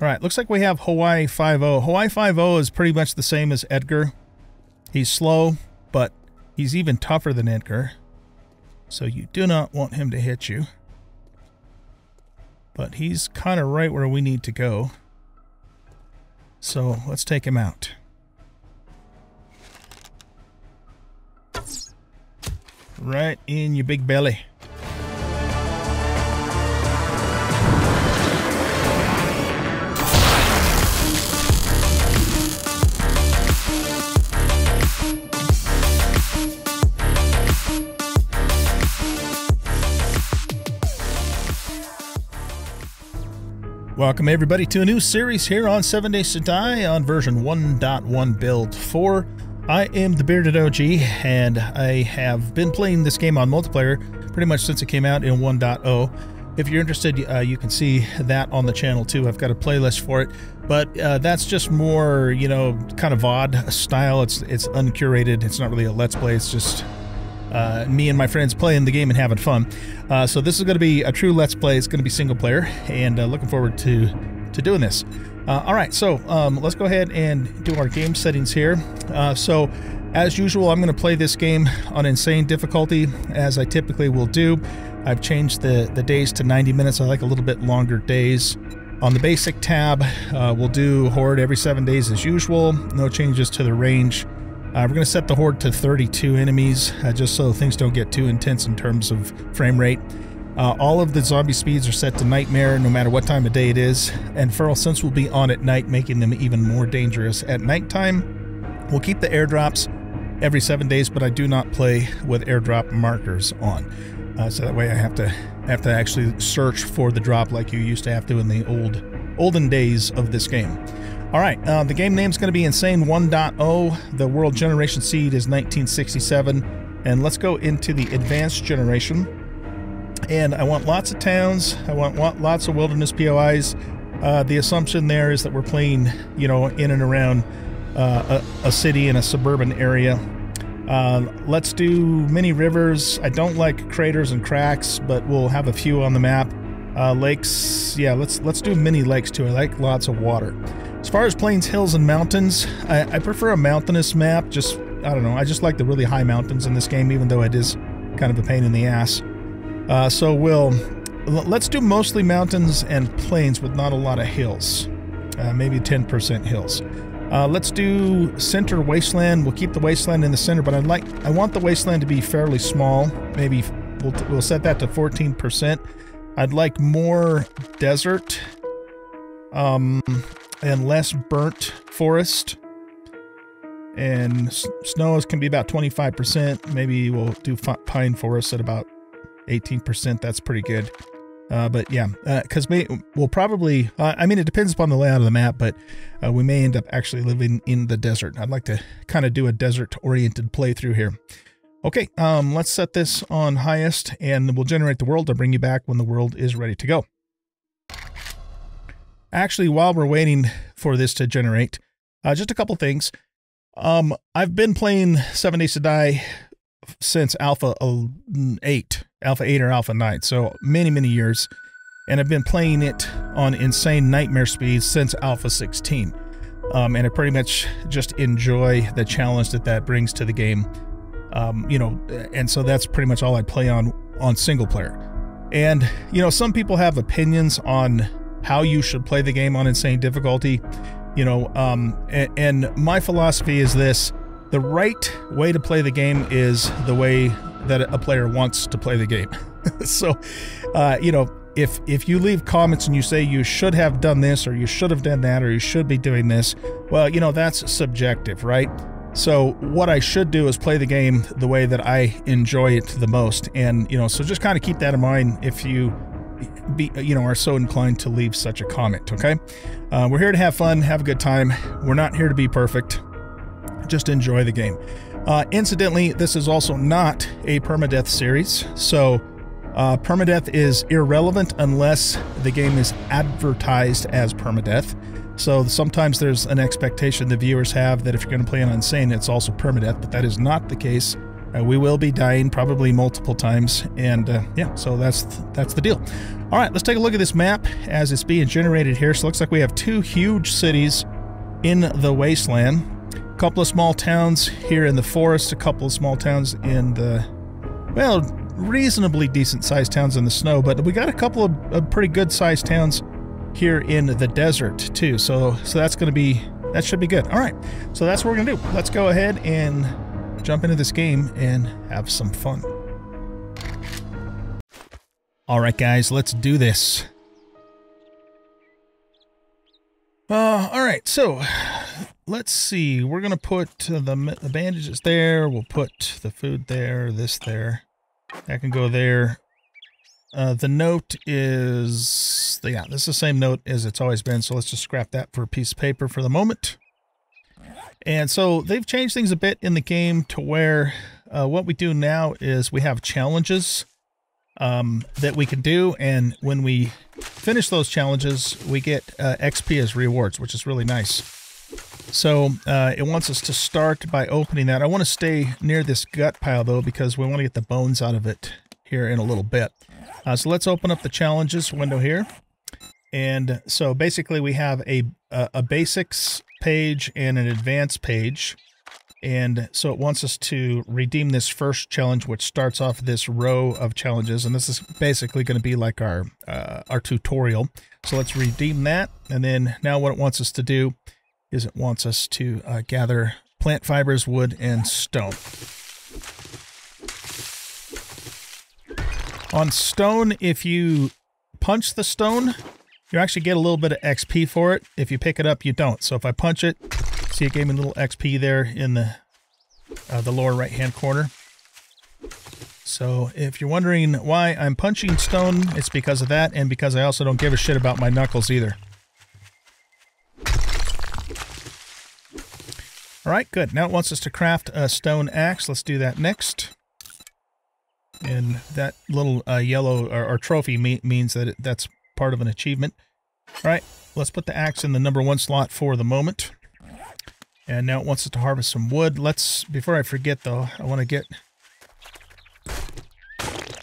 All right, looks like we have Hawaii 5-0. Hawaii 5-0 is pretty much the same as Edgar. He's slow, but he's even tougher than Edgar. So you do not want him to hit you. But he's kind of right where we need to go. So let's take him out. Right in your big belly. Welcome everybody to a new series here on 7 Days to Die on version 1.1 build 4. I am the Bearded OG, and I have been playing this game on multiplayer pretty much since it came out in 1.0. If you're interested, you can see that on the channel too. I've got a playlist for it, but that's just more, you know, kind of VOD style. It's uncurated. It's not really a Let's Play. It's just me and my friends playing the game and having fun. So this is going to be a true Let's Play. It's going to be single player, and looking forward to doing this. All right, so let's go ahead and do our game settings here. So as usual, I'm going to play this game on insane difficulty, as I typically will do. I've changed the days to 90 minutes. I like a little bit longer days. On the basic tab, we'll do horde every 7 days as usual. No changes to the range. We're going to set the horde to 32 enemies, just so things don't get too intense in terms of frame rate. All of the zombie speeds are set to nightmare, no matter what time of day it is, and feral sense will be on at night, making them even more dangerous at nighttime. We'll keep the airdrops every 7 days, but I do not play with airdrop markers on, so that way I have to actually search for the drop like you used to have to in the olden days of this game. All right, the game name's going to be Insane 1.0. The world generation seed is 1967, and let's go into the advanced generation. And I want lots of towns. I want lots of wilderness POIs. The assumption there is that we're playing, you know, in and around a city in a suburban area. Let's do many rivers. I don't like craters and cracks, but we'll have a few on the map. Lakes, yeah, let's do many lakes too. I like lots of water. As far as plains, hills, and mountains, I prefer a mountainous map. Just, I don't know, I just like the really high mountains in this game, even though it is kind of a pain in the ass. So let's do mostly mountains and plains with not a lot of hills, maybe 10% hills. Let's do center wasteland. We'll keep the wasteland in the center, but I want the wasteland to be fairly small. Maybe we'll set that to 14%. I'd like more desert and less burnt forest. And snows can be about 25%. Maybe we'll do pine forest at about 18%, that's pretty good. But yeah, because we'll probably, I mean, it depends upon the layout of the map, but we may end up actually living in the desert. I'd like to kind of do a desert-oriented playthrough here. Okay, let's set this on highest, and we'll generate the world. I'll bring you back when the world is ready to go. Actually, while we're waiting for this to generate, just a couple things. I've been playing 7 Days to Die since Alpha 8 or Alpha 9, so many years, and I've been playing it on insane nightmare speeds since Alpha 16, and I pretty much just enjoy the challenge that brings to the game, you know, and so that's pretty much all I play on single player. And you know, some people have opinions on how you should play the game on insane difficulty, you know, and my philosophy is this: the right way to play the game is the way that a player wants to play the game. So, you know, if you leave comments and you say you should have done this, or you should have done that, or you should be doing this, well, you know, that's subjective, right? So what I should do is play the game the way that I enjoy it the most. And, you know, so just kind of keep that in mind if you are so inclined to leave such a comment, okay? We're here to have fun, have a good time. We're not here to be perfect. Just enjoy the game. Incidentally, this is also not a permadeath series, so permadeath is irrelevant unless the game is advertised as permadeath. So sometimes there's an expectation the viewers have that if you're going to play an insane, it's also permadeath, but that is not the case. We will be dying probably multiple times, and yeah, so that's the deal. All right, let's take a look at this map as it's being generated here. So it looks like we have two huge cities in the wasteland, a couple of small towns here in the forest, a couple of small towns in the, well, reasonably decent-sized towns in the snow, but we got a couple of pretty good-sized towns here in the desert, too. So that's going to be, that should be good. All right, so that's what we're going to do. Let's go ahead and jump into this game and have some fun. All right, guys, let's do this. All right, so let's see. We're going to put the bandages there. We'll put the food there, this there. That can go there. The note is, yeah, this is the same note as it's always been, so let's just scrap that for a piece of paper for the moment. And so they've changed things a bit in the game to where what we do now is we have challenges that we can do, and when we finish those challenges, we get XP as rewards, which is really nice. So it wants us to start by opening that. I want to stay near this gut pile, though, because we want to get the bones out of it here in a little bit. So let's open up the challenges window here. And so basically we have a basics page and an advanced page. And so it wants us to redeem this first challenge, which starts off this row of challenges. And this is basically going to be like our tutorial. So let's redeem that. And then now what it wants us to do is it wants us to gather plant fibers, wood, and stone. On stone, if you punch the stone, you actually get a little bit of XP for it. If you pick it up, you don't. So if I punch it, see it gave me a little XP there in the lower right-hand corner. So if you're wondering why I'm punching stone, it's because of that, and because I also don't give a shit about my knuckles either. All right, good. Now it wants us to craft a stone axe. Let's do that next. And that little yellow or trophy means that that's part of an achievement. All right, let's put the axe in the number one slot for the moment. And now it wants us to harvest some wood. Let's, before I forget though, I want to get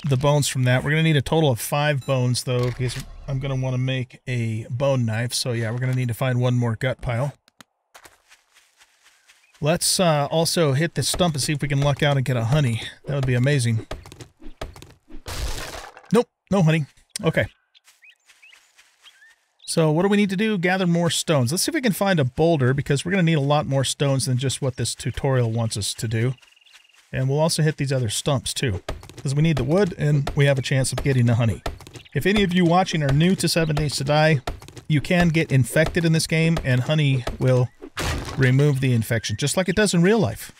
the bones from that. We're going to need a total of 5 bones though, because I'm going to want to make a bone knife. So yeah, we're going to need to find one more gut pile. Let's also hit this stump and see if we can luck out and get a honey. That would be amazing. Nope, no honey. Okay. So what do we need to do? Gather more stones. Let's see if we can find a boulder, because we're going to need a lot more stones than just what this tutorial wants us to do. And we'll also hit these other stumps too, because we need the wood and we have a chance of getting the honey. If any of you watching are new to 7 Days to Die, you can get infected in this game and honey will remove the infection, just like it does in real life.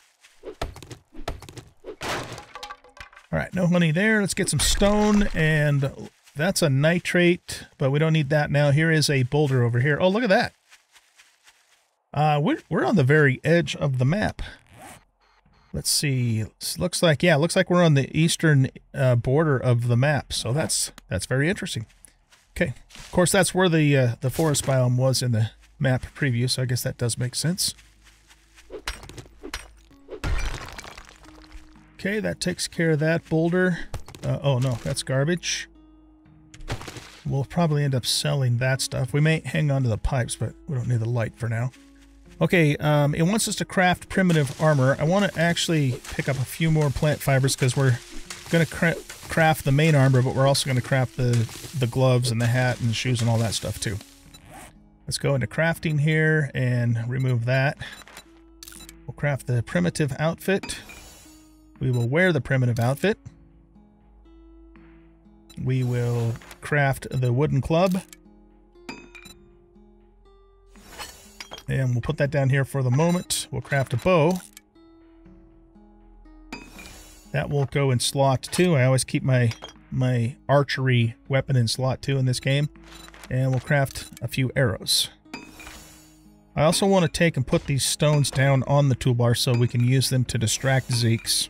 All right, no honey there. Let's get some stone, and that's a nitrate, but we don't need that now. Here is a boulder over here. Oh, look at that. We're on the very edge of the map. Let's see. This looks like, yeah, looks like we're on the eastern border of the map, so that's very interesting. Okay. Of course, that's where the forest biome was in the map preview, so I guess that does make sense. Okay, that takes care of that boulder. Oh no, that's garbage. We'll probably end up selling that stuff. We may hang on to the pipes, but we don't need the light for now. Okay, it wants us to craft primitive armor. I want to actually pick up a few more plant fibers because we're going to craft the main armor, but we're also going to craft the gloves and the hat and the shoes and all that stuff too. Let's go into crafting here and remove that. We'll craft the primitive outfit. We will wear the primitive outfit. We will craft the wooden club. And we'll put that down here for the moment. We'll craft a bow. That will go in slot 2. I always keep my archery weapon in slot 2 in this game. And we'll craft a few arrows. I also want to take and put these stones down on the toolbar so we can use them to distract Zeke's.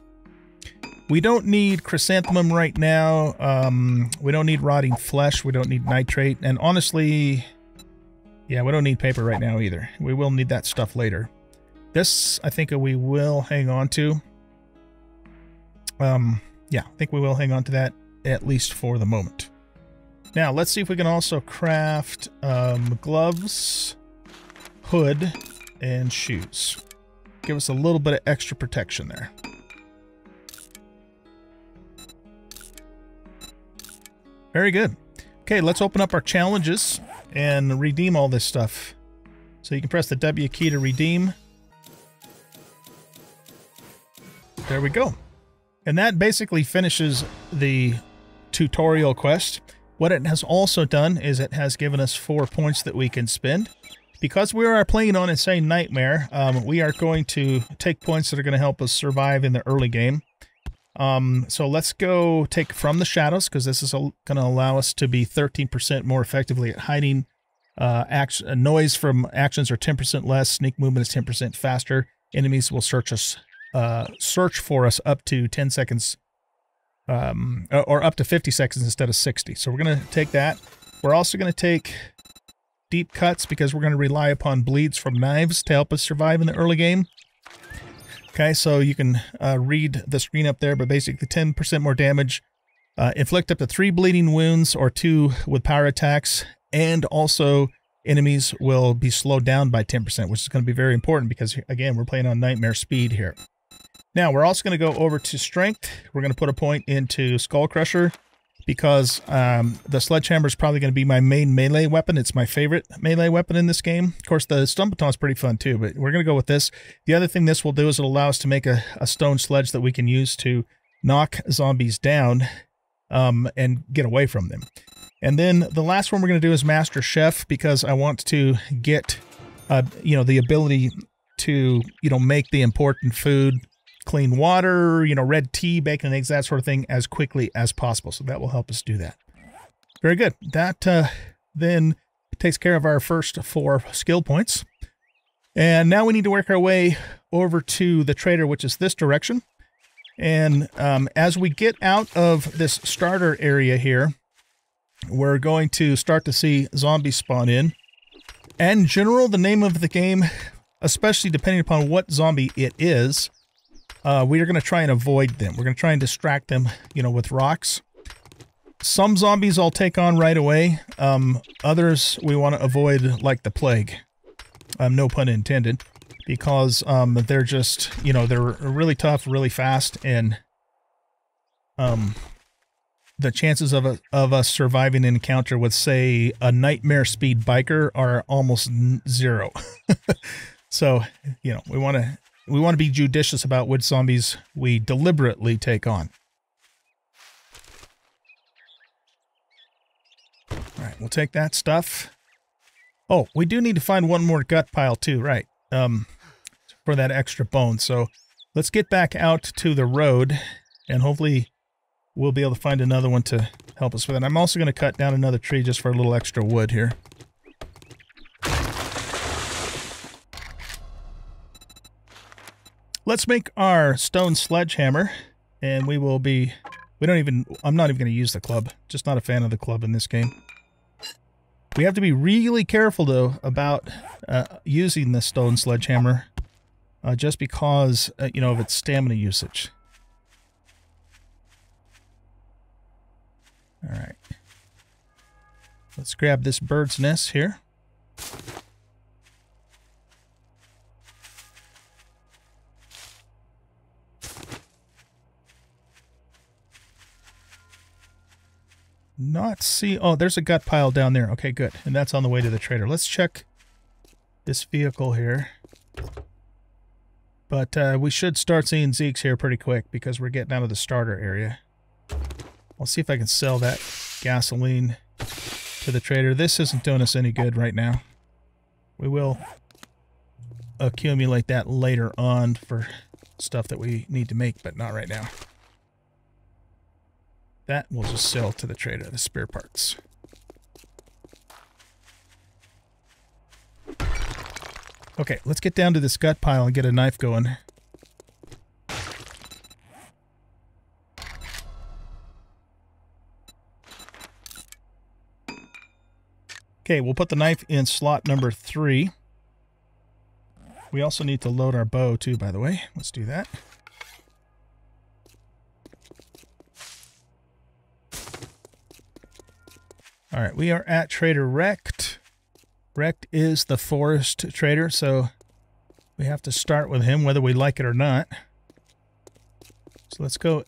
We don't need chrysanthemum right now. We don't need rotting flesh. We don't need nitrate. And honestly, yeah, we don't need paper right now either. We will need that stuff later. This, I think we will hang on to. Yeah, I think we will hang on to that, at least for the moment. Now, let's see if we can also craft gloves, hood, and shoes. Give us a little bit of extra protection there. Very good. Okay, let's open up our challenges and redeem all this stuff. So you can press the W key to redeem. There we go. And that basically finishes the tutorial quest. What it has also done is it has given us 4 points that we can spend. Because we are playing on Insane Nightmare, we are going to take points that are going to help us survive in the early game. So let's go take From the Shadows, because this is going to allow us to be 13% more effectively at hiding. Noise from actions are 10% less, sneak movement is 10% faster. Enemies will search for us up to 10 seconds, or up to 50 seconds instead of 60. So we're going to take that. We're also going to take Deep Cuts, because we're going to rely upon bleeds from knives to help us survive in the early game. Okay, so you can read the screen up there, but basically 10% more damage. Inflict up to 3 bleeding wounds or 2 with power attacks, and also enemies will be slowed down by 10%, which is going to be very important because, again, we're playing on Nightmare Speed here. Now, we're also going to go over to Strength. We're going to put a point into Skull Crusher because the Sledgehammer is probably going to be my main melee weapon. It's my favorite melee weapon in this game. Of course, the Stun Baton is pretty fun, too, but we're going to go with this. The other thing this will do is it'll allow us to make a stone sledge that we can use to knock zombies down and get away from them. And then the last one we're going to do is Master Chef, because I want to get, the ability to, make the important food, clean water, red tea, bacon and eggs, that sort of thing, as quickly as possible. So that will help us do that. Very good. That then takes care of our first 4 skill points. And now we need to work our way over to the trader, which is this direction. And as we get out of this starter area here, we're going to start to see zombies spawn in. In general, the name of the game, especially depending upon what zombie it is, we are going to try and avoid them. We're going to try and distract them, with rocks. Some zombies I'll take on right away. Others we want to avoid like the plague. No pun intended. Because they're just, they're really tough, really fast, and... the chances of us surviving an encounter with, say, a Nightmare Speed biker are almost zero. So, we want to be judicious about which zombies we deliberately take on. All right, we'll take that stuff. Oh, we do need to find one more gut pile too, right? For that extra bone. So let's get back out to the road and hopefully we'll be able to find another one to help us with it. I'm also going to cut down another tree just for a little extra wood here. Let's make our stone sledgehammer, and we will be... I'm not even going to use the club. Just not a fan of the club in this game. We have to be really careful, though, about using the stone sledgehammer just because, of its stamina usage. All right, let's grab this bird's nest here. Oh, there's a gut pile down there. Okay, good. And that's on the way to the trader. Let's check this vehicle here. But we should start seeing Zeke's here pretty quick because we're getting out of the starter area. I'll see if I can sell that gasoline to the trader. This isn't doing us any good right now. We will accumulate that later on for stuff that we need to make, but not right now. That we'll just sell to the trader, the spare parts. Okay, let's get down to this gut pile and get a knife going. Okay, we'll put the knife in slot number 3. We also need to load our bow, too, by the way. Let's do that. All right, we are at Trader Rekt. Rekt is the forest trader, so we have to start with him, whether we like it or not. So let's go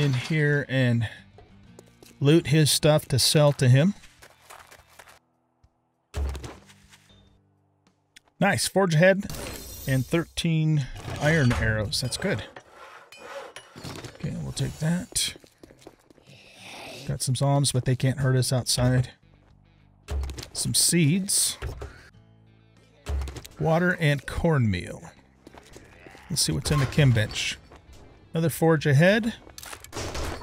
in here and loot his stuff to sell to him. Nice, forge ahead and 13 iron arrows. That's good. Okay, we'll take that. Got some zombies, but they can't hurt us outside. Some seeds. Water and cornmeal. Let's see what's in the chem bench. Another forge ahead.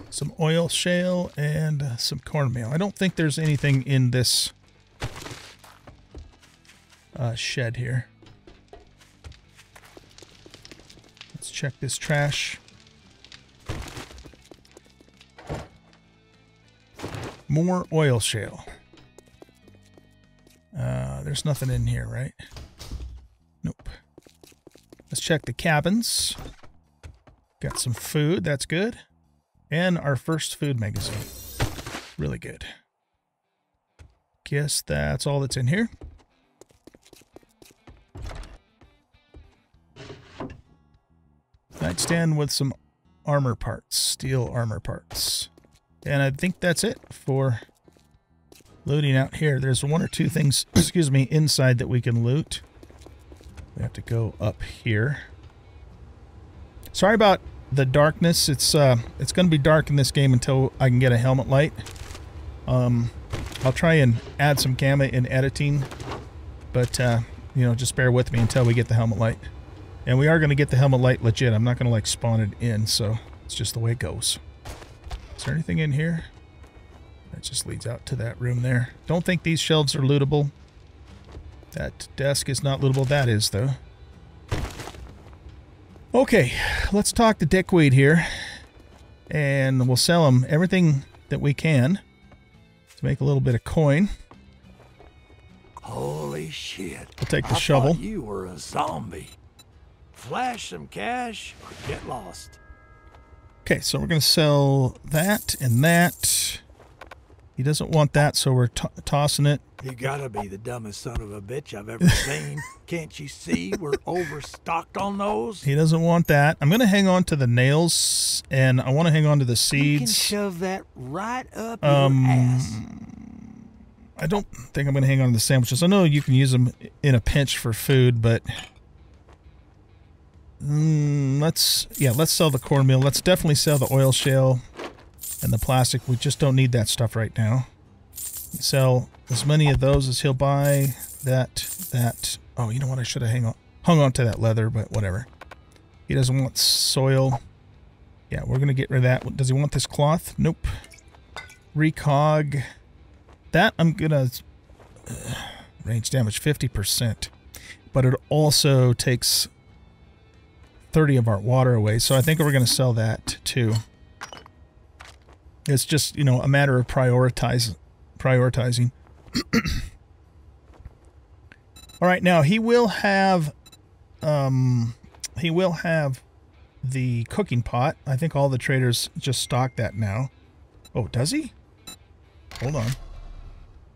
Some oil shale and some cornmeal. I don't think there's anything in this shed here. Let's check this trash. More oil shale. There's nothing in here, right? Nope. Let's check the cabins. Got some food. That's good. And our first food magazine. Really good. Guess that's all that's in here. Nightstand with some armor parts, steel armor parts. And I think that's it for looting out here. There's one or two things, excuse me, inside that we can loot. We have to go up here. Sorry about the darkness. It's going to be dark in this game until I can get a helmet light. I'll try and add some gamma in editing, but you know, just bear with me until we get the helmet light. And we are going to get the helmet light legit. I'm not going to like spawn it in, so it's just the way it goes. Is there anything in here? That just leads out to that room there. Don't think these shelves are lootable. That desk is not lootable. That is, though. Okay, let's talk to Dickweed here. And we'll sell him everything that we can to make a little bit of coin. Holy shit. We'll take the shovel. I thought you were a zombie. Flash some cash or get lost. Okay, so we're going to sell that and that. He doesn't want that, so we're tossing it. You gotta be the dumbest son of a bitch I've ever seen. Can't you see we're overstocked on those? He doesn't want that. I'm going to hang on to the nails, and I want to hang on to the seeds. You can shove that right up your ass. I don't think I'm going to hang on to the sandwiches. I know you can use them in a pinch for food, but... let's sell the cornmeal. Let's definitely sell the oil shale and the plastic. We just don't need that stuff right now. Sell as many of those as he'll buy. That. Oh, you know what? I should have hung on to that leather, but whatever. He doesn't want soil. Yeah, we're going to get rid of that. Does he want this cloth? Nope. Recog. That I'm going to... range damage 50%. But it also takes... 30 of our water away, so I think we're going to sell that too. It's just, you know, a matter of prioritizing. All right, now he will have the cooking pot. I think all the traders just stock that now. Oh, does he? Hold on.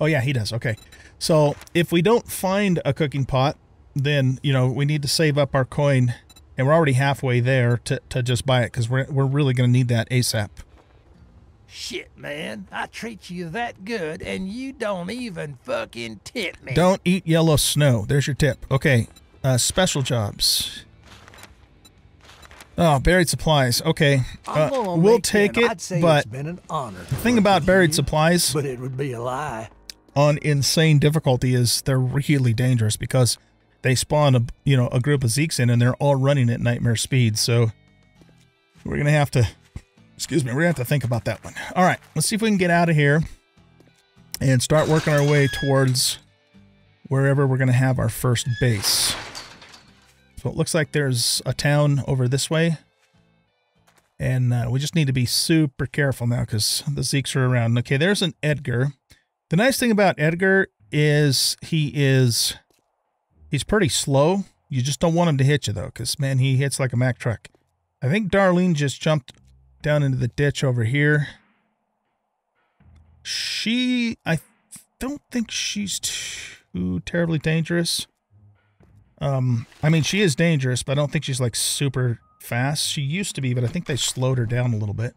Oh yeah, he does. Okay, so if we don't find a cooking pot, then, you know, we need to save up our coin. And we're already halfway there to just buy it, because we're really going to need that ASAP. Shit, man. I treat you that good, and you don't even fucking tip me. Don't eat yellow snow. There's your tip. Okay. Special jobs. Oh, buried supplies. Okay. We'll take it, but the thing about buried supplies... But it would be a lie. ...on insane difficulty is they're really dangerous, because... They spawn a group of Zeeks in, and they're all running at nightmare speed. So we're gonna have to, excuse me, we're gonna have to think about that one. All right, let's see if we can get out of here and start working our way towards wherever we're gonna have our first base. So it looks like there's a town over this way, and we just need to be super careful now because the Zeeks are around. Okay, there's an Edgar. The nice thing about Edgar is he's pretty slow. You just don't want him to hit you, though, because, man, he hits like a Mack truck. I think Darlene just jumped down into the ditch over here. She, I don't think she's too terribly dangerous. I mean, she is dangerous, but I don't think she's like super fast. She used to be, but I think they slowed her down a little bit.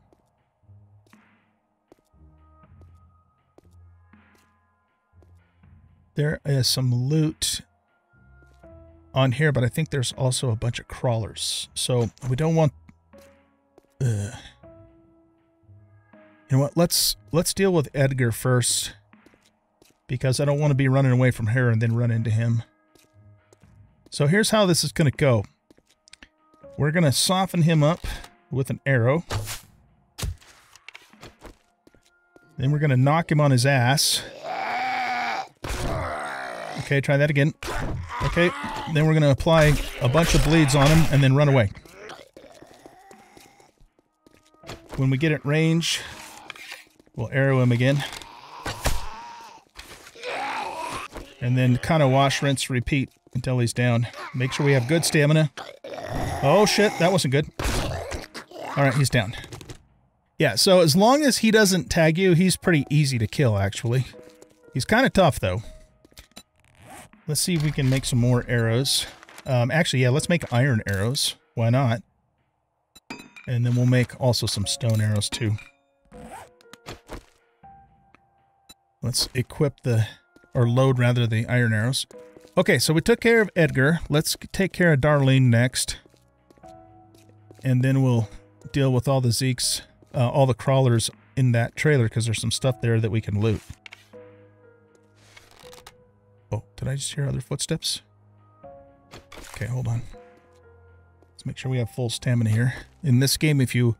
There is some loot on here, but I think there's also a bunch of crawlers. So we don't want... You know what? Let's deal with Edgar first, because I don't want to be running away from her and then run into him. So here's how this is going to go. We're going to soften him up with an arrow. Then we're going to knock him on his ass. Okay, try that again. Okay, then we're going to apply a bunch of bleeds on him and then run away. When we get at range, we'll arrow him again. And then kind of wash, rinse, repeat until he's down. Make sure we have good stamina. Oh shit, that wasn't good. Alright, he's down. Yeah, so as long as he doesn't tag you, he's pretty easy to kill, actually. He's kind of tough, though. Let's see if we can make some more arrows. Actually, yeah, let's make iron arrows. Why not? And then we'll make also some stone arrows, too. Let's equip the... or load, rather, the iron arrows. Okay, so we took care of Edgar. Let's take care of Darlene next. And then we'll deal with all the Zeke's... all the crawlers in that trailer, because there's some stuff there that we can loot. Oh, did I just hear other footsteps? Okay, hold on. Let's make sure we have full stamina here. In this game, if you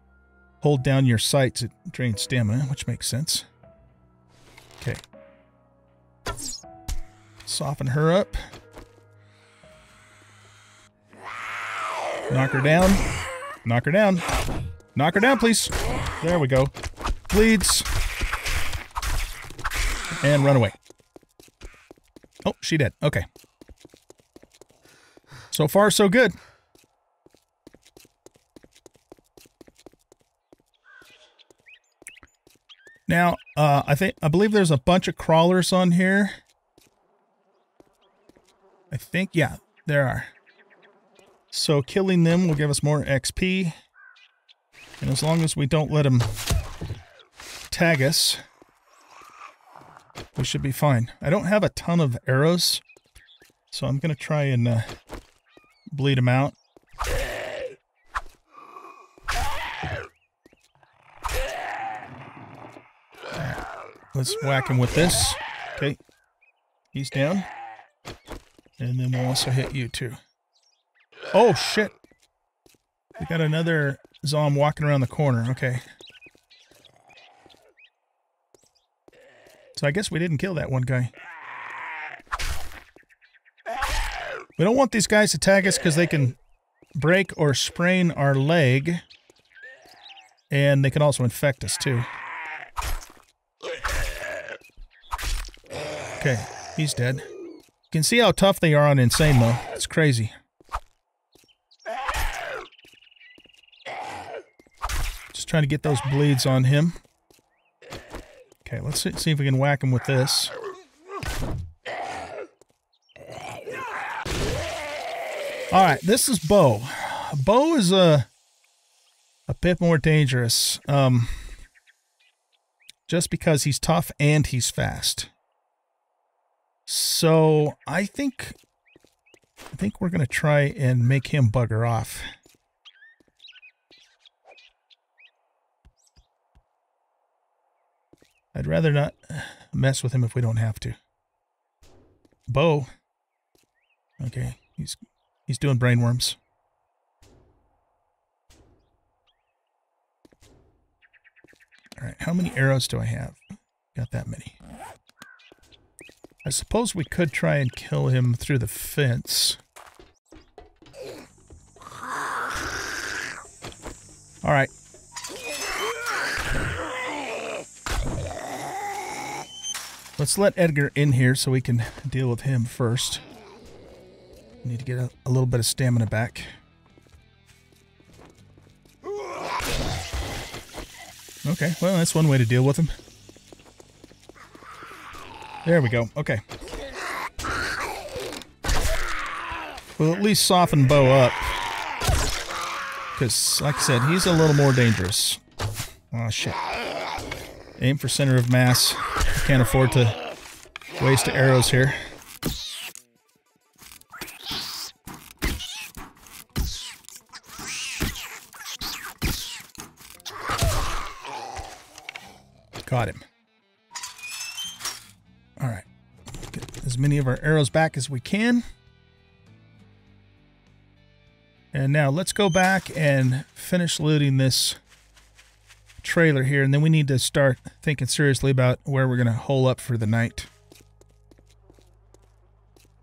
hold down your sights, it drains stamina, which makes sense. Okay. Soften her up. Knock her down. Knock her down. Knock her down, please. There we go. Bleeds. And run away. Oh, she dead. Okay. So far, so good. Now, I believe there's a bunch of crawlers on here. I think, yeah, there are. So killing them will give us more XP. And as long as we don't let them tag us, we should be fine. I don't have a ton of arrows, so I'm going to try and bleed them out. Let's whack him with this. Okay. He's down. And then we'll also hit you, too. Oh, shit. We got another Zom walking around the corner. Okay. So I guess we didn't kill that one guy. We don't want these guys to tag us because they can break or sprain our leg. And they can also infect us, too. Okay, he's dead. You can see how tough they are on Insane, though. It's crazy. Just trying to get those bleeds on him. Okay, let's see if we can whack him with this. Alright, this is Bo. Bo is a bit more dangerous. Just because he's tough and he's fast. So I think we're going to try and make him bugger off. I'd rather not mess with him if we don't have to. Bo. Okay, he's doing brainworms. All right, how many arrows do I have? Got that many. I suppose we could try and kill him through the fence. Alright. Let's let Edgar in here so we can deal with him first. Need to get a little bit of stamina back. Okay, well, that's one way to deal with him. There we go. Okay. We'll at least soften Bo up. Because, like I said, he's a little more dangerous. Oh, shit. Aim for center of mass. Can't afford to waste arrows here. Got him. Alright. Get as many of our arrows back as we can. And now let's go back and finish looting this trailer here. And then we need to start thinking seriously about where we're going to hole up for the night.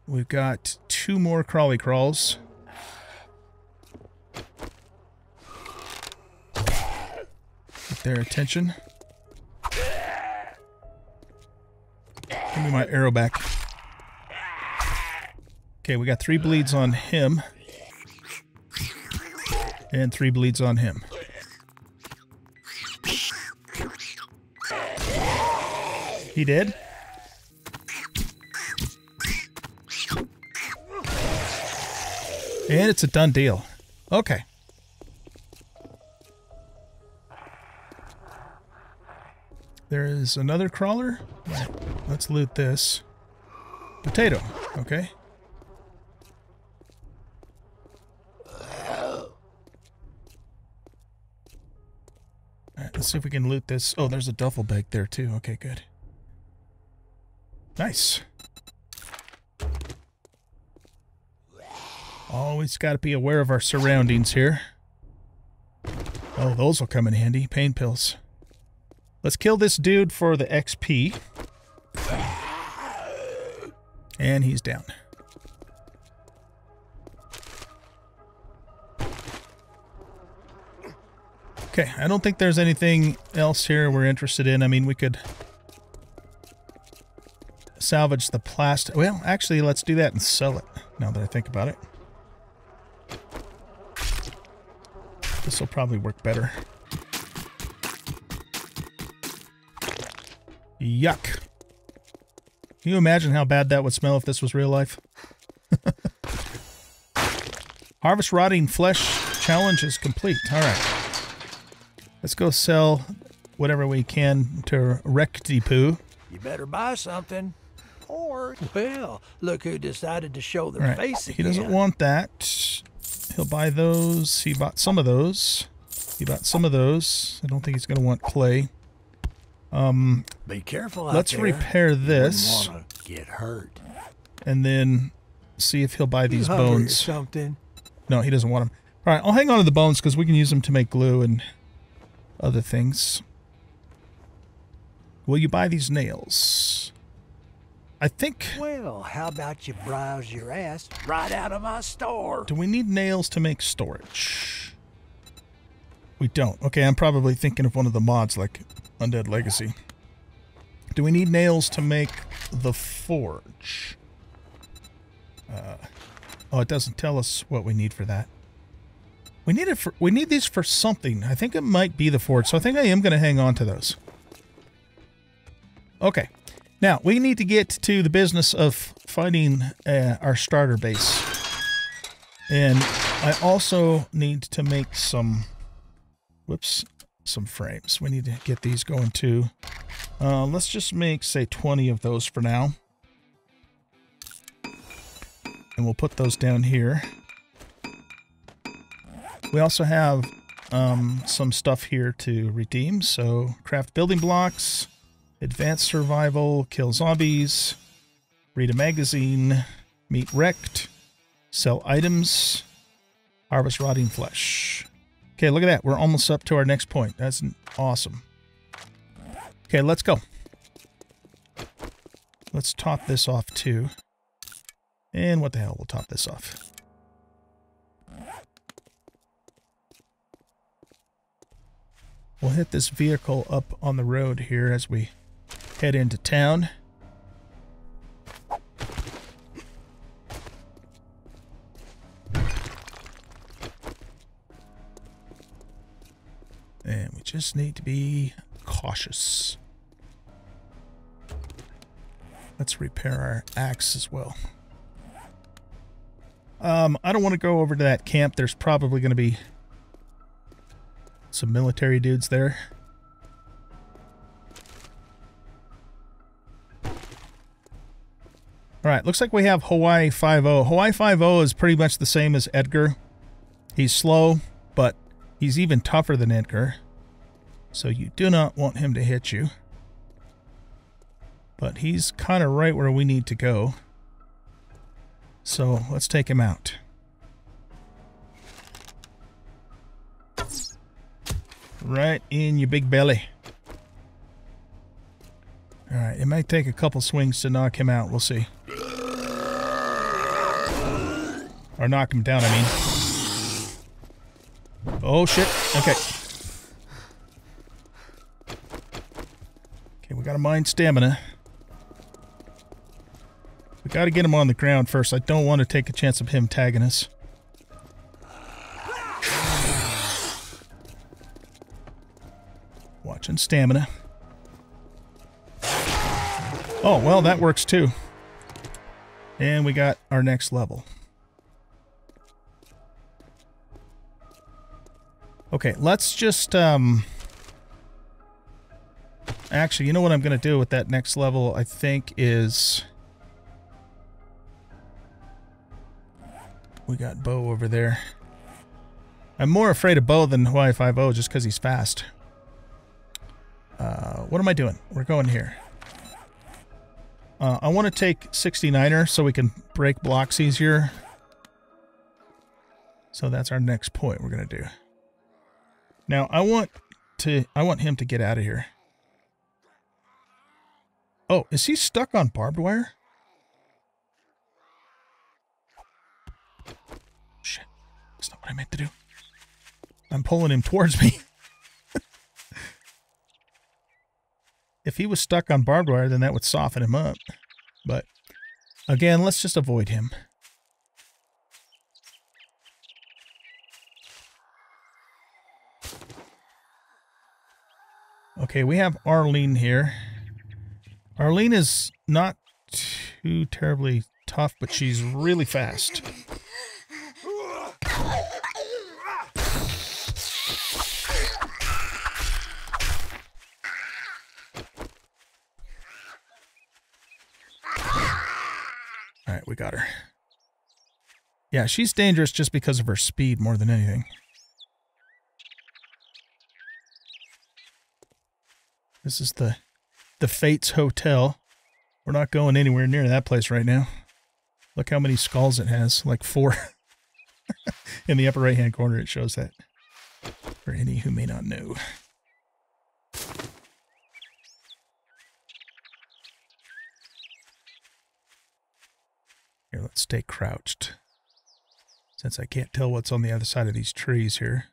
We've got 2 more crawly crawls. Get their attention. Give me my arrow back. Okay, we got 3 bleeds on him. And 3 bleeds on him. He did? And it's a done deal. Okay. There is another crawler. Let's loot this. Potato. Okay. Alright, let's see if we can loot this. Oh, there's a duffel bag there too. Okay, good. Nice. Always got to be aware of our surroundings here. Oh, those will come in handy. Pain pills. Let's kill this dude for the XP. And he's down. Okay, I don't think there's anything else here we're interested in. I mean, we could salvage the plastic. Well, actually, let's do that and sell it, now that I think about it. This will probably work better. Yuck. Can you imagine how bad that would smell if this was real life? Harvest rotting flesh challenge is complete. All right. Let's go sell whatever we can to Rekt Depot. You better buy something. Or, well, look who decided to show their face again. He doesn't want that. He'll buy those. He bought some of those. He bought some of those. I don't think he's going to want clay. Be careful out there. Let's repair this. You wouldn't want to get hurt. And then see if he'll buy these bones. Something. No, he doesn't want them. All right, I'll hang on to the bones because we can use them to make glue and other things. Will you buy these nails? I think. Well, how about you browse your ass right out of my store? Do we need nails to make storage? We don't. Okay, I'm probably thinking of one of the mods like Undead Legacy. Do we need nails to make the forge? Oh, it doesn't tell us what we need for that. We need it for, we need these for something. I think it might be the forge, so I think I am going to hang on to those. Okay. Now, we need to get to the business of finding our starter base. And I also need to make some... Whoops. Some frames. We need to get these going too. Let's just make, say, 20 of those for now. And we'll put those down here. We also have some stuff here to redeem. So craft building blocks, advanced survival, kill zombies, read a magazine, meet Rekt, sell items, harvest rotting flesh. Okay, look at that. We're almost up to our next point. That's awesome. Okay, let's go. Let's top this off too. And what the hell, we'll top this off. We'll hit this vehicle up on the road here as we head into town. And we just need to be cautious. Let's repair our axe as well. I don't want to go over to that camp. There's probably going to be some military dudes there. Alright, looks like we have Hawaii 5-0. Hawaii 5-0 is pretty much the same as Edgar. He's slow, but he's even tougher than Edgar. So you do not want him to hit you. But he's kind of right where we need to go. So let's take him out. Right in your big belly. Alright, it might take a couple swings to knock him out. We'll see. Or knock him down, I mean. Oh, shit. Okay. Okay, we gotta mind stamina. We gotta get him on the ground first. I don't want to take a chance of him tagging us. Watching stamina. Oh, well, that works too. And we got our next level. Okay, let's just, actually, you know what I'm going to do with that next level, I think, is... We got Bo over there. I'm more afraid of Bo than Hawaii 5-0 just because he's fast. What am I doing? We're going here. I want to take 69er so we can break blocks easier. So that's our next point we're going to do. Now, I want him to get out of here. Oh, is he stuck on barbed wire? Shit. That's not what I meant to do. I'm pulling him towards me. If he was stuck on barbed wire, then that would soften him up. But, again, let's just avoid him. Okay, we have Arlene here. Arlene is not too terribly tough, but she's really fast. Alright, we got her. Yeah, she's dangerous just because of her speed more than anything. This is the Fates Hotel. We're not going anywhere near that place right now. Look how many skulls it has. Like 4. In the upper right-hand corner it shows that. For any who may not know. Here, let's stay crouched, since I can't tell what's on the other side of these trees here.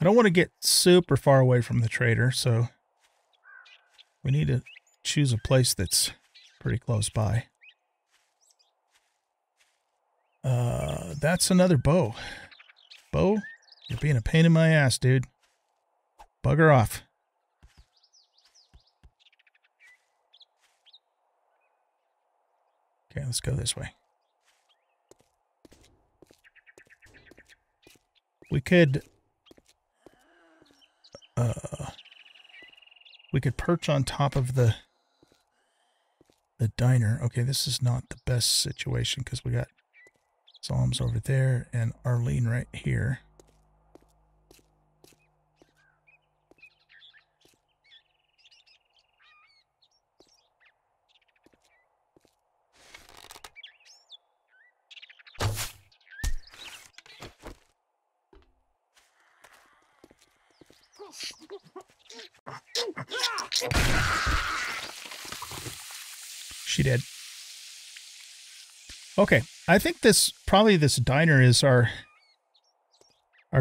I don't want to get super far away from the trader, so we need to choose a place that's pretty close by. That's another Bo. Bo, you're being a pain in my ass, dude. Bugger off. Okay, let's go this way. We could perch on top of the diner. Okay, this is not the best situation because we got Psalms over there and Arlene right here. She did. Okay, I think this diner is our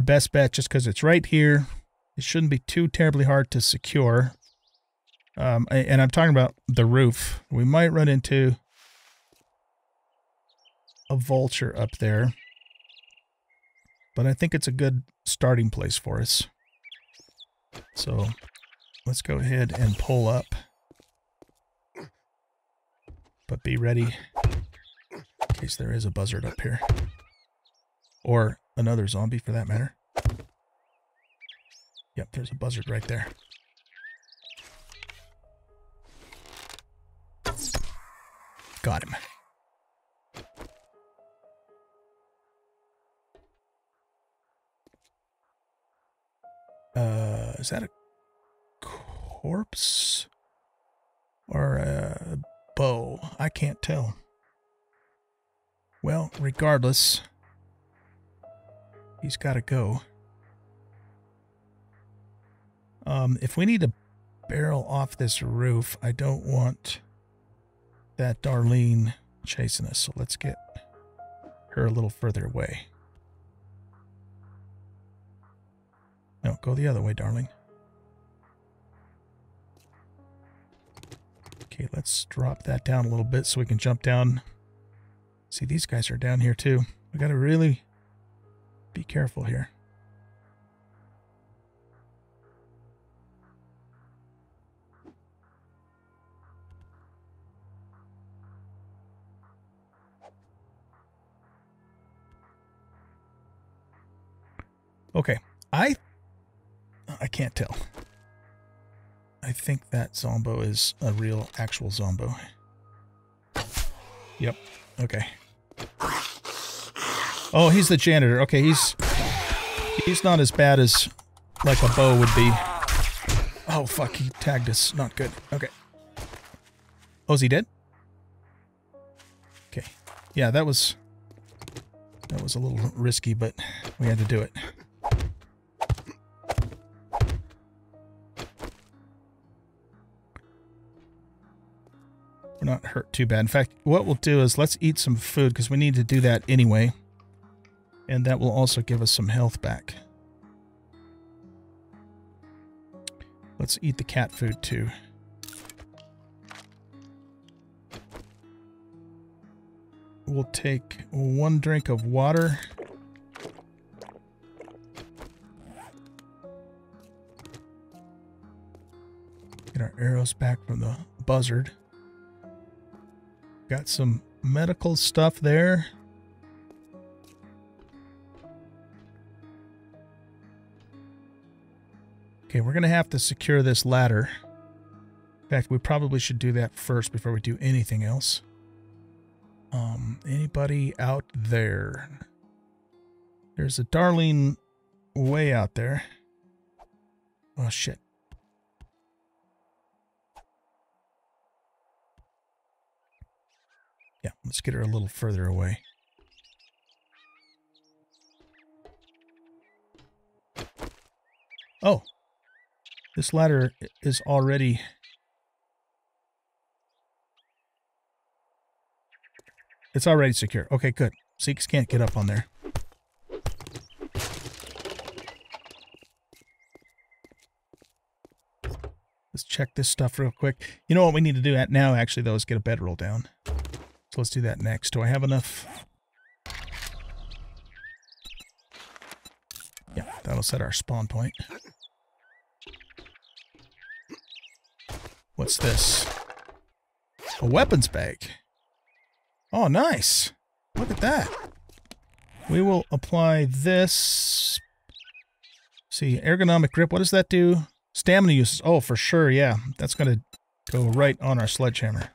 best bet just because it's right here. It shouldn't be too terribly hard to secure. And I'm talking about the roof. We might run into a vulture up there, but I think it's a good starting place for us. So let's go ahead and pull up, but be ready in case there is a buzzard up here, or another zombie for that matter. Yep, there's a buzzard right there. Got him. Is that a corpse or a bow? I can't tell. Well, regardless, he's got to go. If we need to barrel off this roof, I don't want that Darlene chasing us. So let's get her a little further away. No, go the other way, darling. Okay, let's drop that down a little bit so we can jump down. See, these guys are down here too. We gotta really be careful here. Okay, I can't tell. I think that Zombo is a real, actual Zombo. Yep. Okay. Oh, he's the janitor. Okay, he's not as bad as, like, a bow would be. Oh, fuck, he tagged us. Not good. Okay. Oh, is he dead? Okay. Yeah, that was a little risky, but we had to do it. We're not hurt too bad. In fact, what we'll do is let's eat some food because we need to do that anyway. And that will also give us some health back. Let's eat the cat food too. We'll take one drink of water. Get our arrows back from the buzzard. Got some medical stuff there. Okay, we're going to have to secure this ladder. In fact, we probably should do that first before we do anything else. Anybody out there? There's a Darlene way out there. Oh, shit. Yeah, let's get her a little further away. Oh, this ladder is already... It's already secure. Okay, good. Zeeks can't get up on there. Let's check this stuff real quick. You know what we need to do now, actually, though, is get a bedroll down. So let's do that next. Do I have enough? Yeah, that'll set our spawn point. What's this? A weapons bag. Oh, nice. Look at that. We will apply this. See, ergonomic grip. What does that do? Stamina uses. Oh, for sure. Yeah, that's going to go right on our sledgehammer.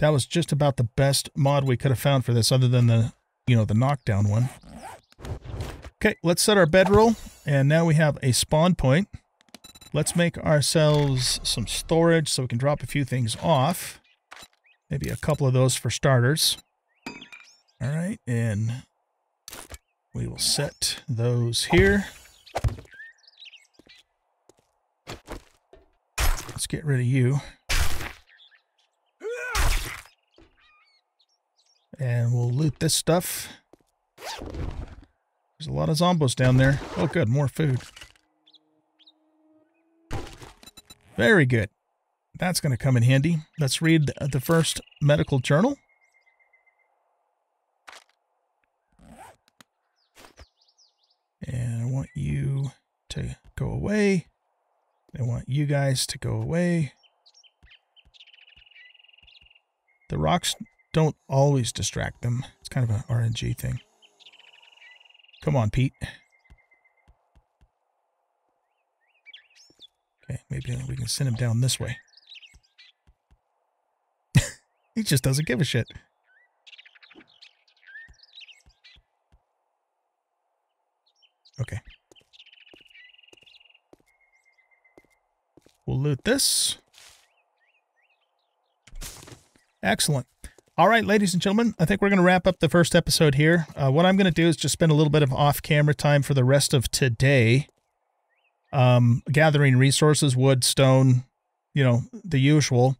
That was just about the best mod we could have found for this, other than the, you know, the knockdown one. Okay, let's set our bedroll, and now we have a spawn point. Let's make ourselves some storage so we can drop a few things off. Maybe a couple of those for starters. All right, and we will set those here. Let's get rid of you. And we'll loot this stuff. There's a lot of zombos down there. Oh, good. More food. Very good. That's going to come in handy. Let's read the first medical journal. And I want you to go away. I want you guys to go away. The rocks don't always distract them. It's kind of an RNG thing. Come on, Pete. Okay, maybe we can send him down this way. He just doesn't give a shit. Okay. We'll loot this. Excellent. All right, ladies and gentlemen, I think we're going to wrap up the first episode here. What I'm going to do is just spend a little bit of off-camera time for the rest of today. Gathering resources, wood, stone, you know, the usual.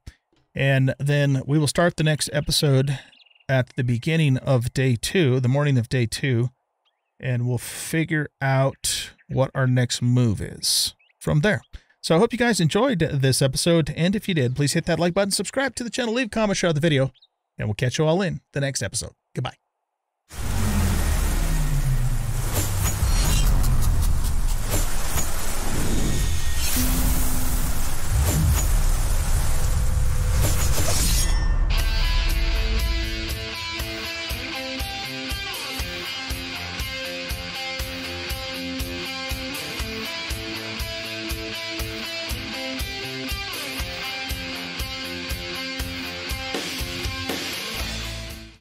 And then we will start the next episode at the beginning of day two, the morning of day two. And we'll figure out what our next move is from there. So I hope you guys enjoyed this episode. And if you did, please hit that like button, subscribe to the channel, leave a comment, share the video. And we'll catch you all in the next episode. Goodbye.